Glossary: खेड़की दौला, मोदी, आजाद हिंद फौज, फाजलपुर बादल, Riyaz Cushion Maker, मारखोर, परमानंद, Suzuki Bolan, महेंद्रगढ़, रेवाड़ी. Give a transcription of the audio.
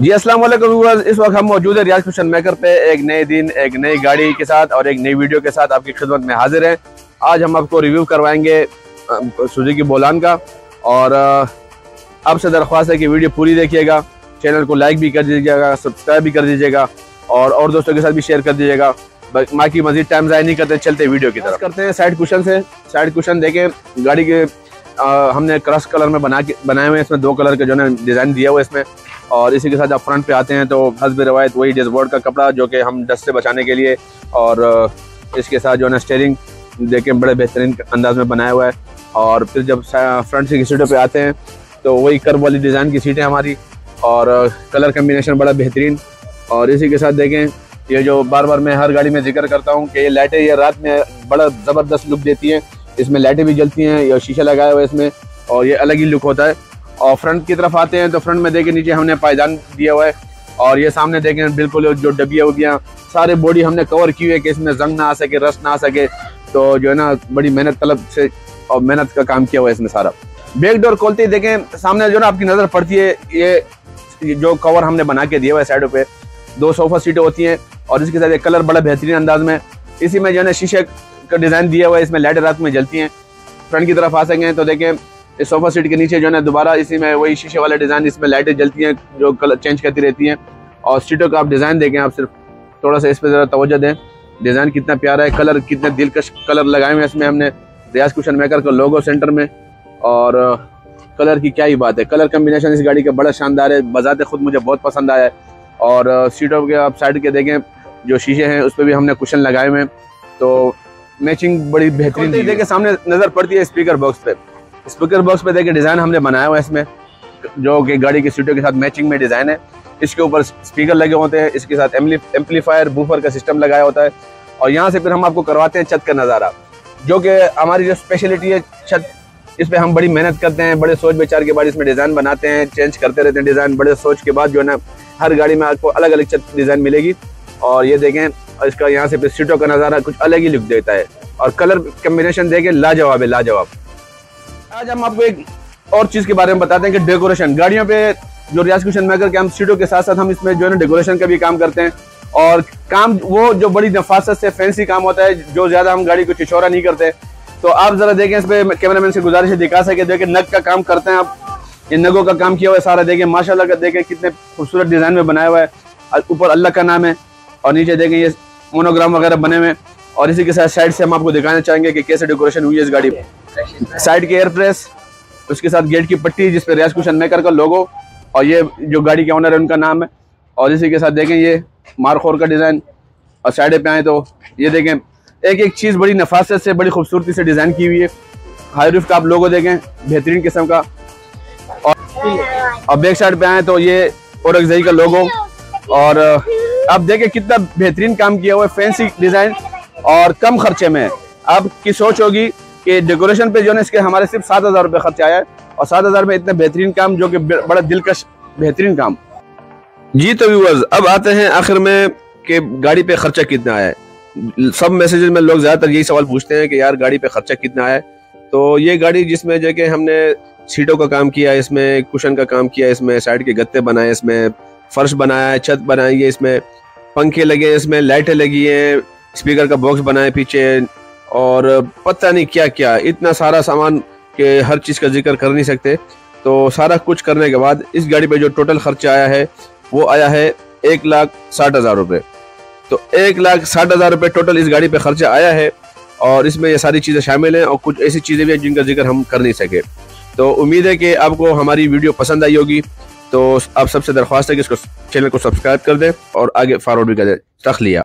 जी अस्सलाम वालेकुम व्यूअर्स, इस वक्त हम मौजूद है रियाज कुशन मेकर पे एक नए दिन एक नई गाड़ी के साथ और एक नई वीडियो के साथ आपकी खिदमत में हाजिर हैं। आज हम आपको रिव्यू करवाएंगे सुजुकी बोलान का और आपसे दरख्वास्त है कि वीडियो पूरी देखिएगा, चैनल को लाइक भी कर दीजिएगा, सब्सक्राइब भी कर दीजिएगा और दोस्तों के साथ भी शेयर कर दीजिएगा। बाकी मज़ीद टाइम ज़ाया नहीं करते, चलते वीडियो की तरफ। करते हैं साइड कुशन से। साइड कुशन देखें गाड़ी के हमने क्रश कलर में बनाए हुए हैं। इसमें दो कलर के जो है डिज़ाइन दिया हुआ है इसमें, और इसी के साथ आप फ्रंट पे आते हैं तो हस्ब रवायत वही डैशबोर्ड का कपड़ा जो कि हम डस्ट से बचाने के लिए, और इसके साथ जो है स्टीयरिंग देखें बड़े बेहतरीन अंदाज में बनाया हुआ है। और फिर जब फ्रंट की सीटों पे आते हैं तो वही कर्व वाली डिज़ाइन की सीटें हमारी, और कलर कम्बिनेशन बड़ा बेहतरीन। और इसी के साथ देखें ये जो बार बार मैं हर गाड़ी में जिक्र करता हूँ कि ये लाइटें ये रात में बड़ा ज़बरदस्त लुक देती हैं। इसमें लाइटें भी जलती हैं, ये शीशा लगाया हुआ है इसमें और ये अलग ही लुक होता है। और फ्रंट की तरफ आते हैं तो फ्रंट में देखें नीचे हमने पायदान दिया हुआ है, और ये सामने देखें बिल्कुल जो डबिया वबियाँ सारे बॉडी हमने कवर की हुई है कि इसमें जंग ना आ सके, रस्ट ना आ सके। तो जो है ना बड़ी मेहनत तलब से और मेहनत का काम किया हुआ है इसमें सारा। बैक डोर खोलते ही देखें सामने जो ना आपकी नज़र पड़ती है ये जो कवर हमने बना के दिया हुआ है साइडों पर, दो सोफ़ा सीटें होती हैं और इसके साथ एक कलर बड़ा बेहतरीन अंदाज में। इसी में जो है शीशे का डिज़ाइन दिया हुआ है, इसमें लाइटें रात में जलती हैं। फ्रंट की तरफ आ सकें तो देखें इस सोफ़ा सीट के नीचे जो है दोबारा इसी में वही शीशे वाला डिज़ाइन, इसमें लाइटें जलती हैं जो कलर चेंज करती रहती हैं। और सीटों का आप डिज़ाइन देखें, आप सिर्फ थोड़ा सा इस पर ज़रा तवज्जो दें, डिज़ाइन कितना प्यारा है, कलर कितने दिलकश कलर लगाए हुए हैं इसमें हमने रियाज कुशन मेकर का लोगो सेंटर में। और कलर की क्या ही बात है, कलर कम्बिनेशन इस गाड़ी का बड़ा शानदार है, बजाते खुद मुझे बहुत पसंद आया है। और सीटों के आप साइड के देखें जो शीशे हैं उस पर भी हमने कुशन लगाए हुए हैं, तो मैचिंग बड़ी बेहतरीन है। देखें सामने नज़र पड़ती है स्पीकर बॉक्स पे। स्पीकर बॉक्स पे देखें डिज़ाइन हमने बनाया हुआ है इसमें जो कि गाड़ी की सीटों के साथ मैचिंग में डिज़ाइन है। इसके ऊपर स्पीकर लगे होते हैं, इसके साथ एम्पलीफायर बूफर का सिस्टम लगाया होता है। और यहाँ से फिर हम आपको करवाते हैं छत का नज़ारा, जो कि हमारी जो स्पेशलिटी है छत, इस पर हम बड़ी मेहनत करते हैं, बड़े सोच विचार के बाद इसमें डिज़ाइन बनाते हैं, चेंज करते रहते हैं डिज़ाइन बड़े सोच के बाद। जो है ना हर गाड़ी में आपको अलग अलग छत डिज़ाइन मिलेगी। और ये देखें इसका यहाँ से फिर सीटों का नज़ारा कुछ अलग ही लुक देता है, और कलर कम्बिनेशन देखें लाजवाब है, लाजवाब। आज हम आपको एक और चीज़ के बारे में बताते हैं कि डेकोरेशन गाड़ियों पे जो रियाज कुशन मेकर के हम सीटों के साथ साथ हम इसमें जो है ना डेकोरेशन का भी काम करते हैं। और काम वो जो बड़ी नफासत से फैंसी काम होता है, जो ज़्यादा हम गाड़ी को चिचोरा नहीं करते। तो आप ज़रा देखें, इस पर कैमरामैन से गुजारिश दिखा सके, देखें नग का काम करते हैं आप, ये नगों का काम किया हुआ है सारा। देखें माशाल्लाह का, देखें कितने खूबसूरत डिज़ाइन में बनाया हुआ है, ऊपर अल्लाह का नाम है और नीचे देखें ये मोनोग्राम वगैरह बने हुए। और इसी के साथ साइड से हम आपको दिखाना चाहेंगे कि कैसे डेकोरेशन हुई है इस गाड़ी में। साइड के एयर प्रेस, उसके साथ गेट की पट्टी जिस पर रियाज कुशन मेकर का लोगो और ये जो गाड़ी के ऑनर है उनका नाम है। और इसी के साथ देखें ये मारखोर का डिज़ाइन। और साइड पे आएँ तो ये देखें एक एक चीज़ बड़ी नफासत से बड़ी खूबसूरती से डिज़ाइन की हुई है। हाईरूफ का आप लोगो देखें बेहतरीन किस्म का। और बैक साइड पे आएँ तो ये औरंगज़ई का लोगो, और आप देखें कितना बेहतरीन काम किया हुआ है, फैंसी डिज़ाइन और कम खर्चे में। आपकी सोच होगी कि डेकोरेशन पे जो है इसके हमारे सिर्फ 7,000 रुपये खर्च आया है, और 7,000 में इतना बेहतरीन काम जो कि बड़ा दिलकश बेहतरीन काम। जी तो व्यूअर्स अब आते हैं आखिर में कि गाड़ी पे खर्चा कितना आया है। सब मैसेजेस में लोग ज़्यादातर यही सवाल पूछते हैं कि यार गाड़ी पे खर्चा कितना आया है। तो ये गाड़ी जिसमें जो कि हमने सीटों का काम किया है, इसमें कुशन का काम किया है, इसमें साइड के गत्ते बनाए, इसमें फर्श बनाया है, छत बनाई है, इसमें पंखे लगे हैं, इसमें लाइटें लगी हैं, स्पीकर का बॉक्स बनाए पीछे, और पता नहीं क्या क्या, इतना सारा सामान के हर चीज़ का जिक्र कर नहीं सकते। तो सारा कुछ करने के बाद इस गाड़ी पे जो टोटल खर्चा आया है वो आया है 1,60,000 रुपये। तो 1,60,000 रुपये टोटल इस गाड़ी पे खर्चा आया है, और इसमें ये सारी चीज़ें शामिल हैं और कुछ ऐसी चीज़ें भी हैं जिनका जिक्र हम कर नहीं सके। तो उम्मीद है कि आपको हमारी वीडियो पसंद आई होगी। तो आप सबसे दरख्वास्त है कि इसको चैनल को सब्सक्राइब कर दें और आगे फॉरवर्ड भी कर दें। तखलिया।